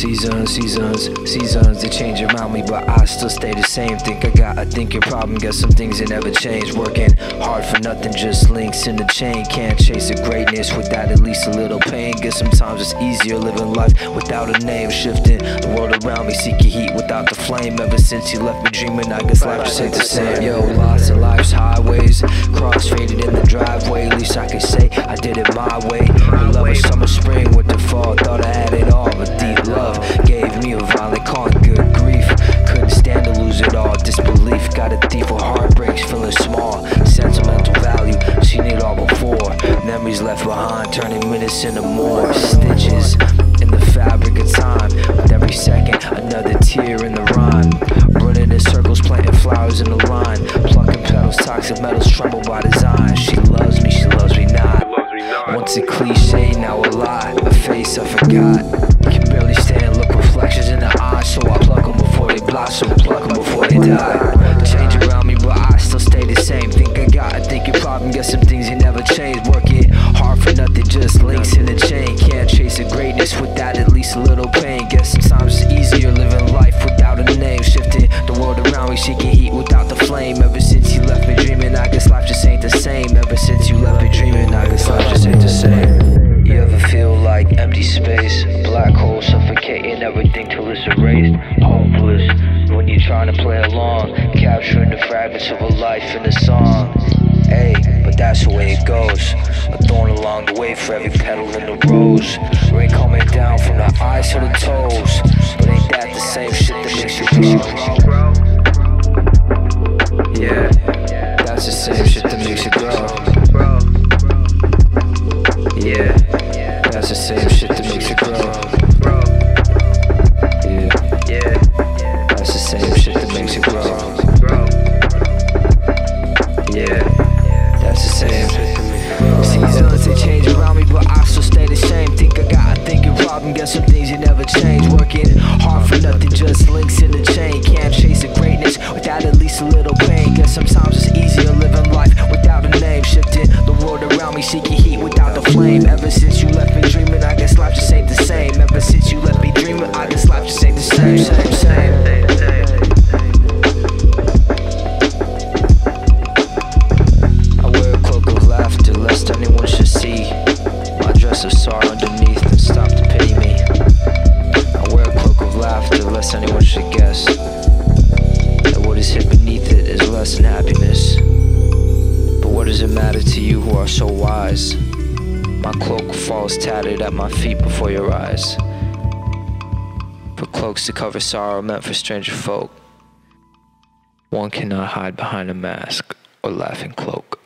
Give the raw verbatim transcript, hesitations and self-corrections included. Seasons, seasons, seasons, they change around me, but I still stay the same. Think I got a thinking problem, got some things that never change. Working hard for nothing, just links in the chain. Can't chase the greatness without at least a little pain. Guess sometimes it's easier living life without a name. Shifting the world around me, seeking heat without the flame. Ever since you left me dreaming, I guess life just ain't the same. Yo, lost in life's highways, crossfaded in the driveway. At least I can say I did it my way. I love a summer, spring, winter, fall. Thought I had it all, but deep love gave me a violent con. Good grief, couldn't stand to lose it all. Disbelief, got a thief with heartbreaks, feeling small. Sentimental value, seen it all before. Memories left behind, turning minutes into more stitches in the fabric of time. With every second, another tear in the rhyme. Running in circles, planting flowers in the line. Plucking petals, toxic metals, tremble by design. She loves me, she loves me not. Once a cliche, now a lie, a face I forgot. Can barely stand, look reflections in the eyes, so I pluck them before they blossom, pluck them before they die. Change around me, but I still stay the same. Think I got a thinking problem, got some things that never change. Working hard for nothing, just links in the chain. Can't chase the greatness without at least a little pain. Guess sometimes it's easier living life without a name. Shifting the world around me, seeking heat without the flame. Ever since you left me dreaming, I guess life just ain't the same. Ever since you left me dreaming, I guess life just ain't the same. You ever feel like empty space, black hole suffocating everything till it's erased? Hopeless when you're trying to play along, capturing the fragments of a life in a song. Hey, but that's the way it goes. A thorn along the way for every petal in the rose. Rain coming down from the eyes to the toes, but ain't that the same shit that makes you grow? Yeah, that's the same shit that makes you grow. Yeah, that's the same shit that makes you grow. Yeah, yeah, that's the same shit that makes you grow. Yeah, that's the same shit that makes you grow. Seasons, they change around me, but I still stay the same. Think I got a thinking problem, got some things you never change. Working hard for nothing, just links in the chain. Can't chase the greatness without at least a little pain. Guess sometimes it's easier living life without a name. Shifting the world around me, seeking heat without the flame. Ever since you left me dreaming, I guess life just ain't the same. Ever since you left me dreaming, I guess life just ain't the same. Same, same. I wear a cloak of laughter, lest anyone should see my dress of sorrow underneath and stop to pity me. I wear a cloak of laughter, lest anyone should guess that what is hid beneath it is less than happiness. What does it matter to you who are so wise? My cloak falls tattered at my feet before your eyes. For cloaks to cover sorrow meant for stranger folk. One cannot hide behind a mask or laughing cloak.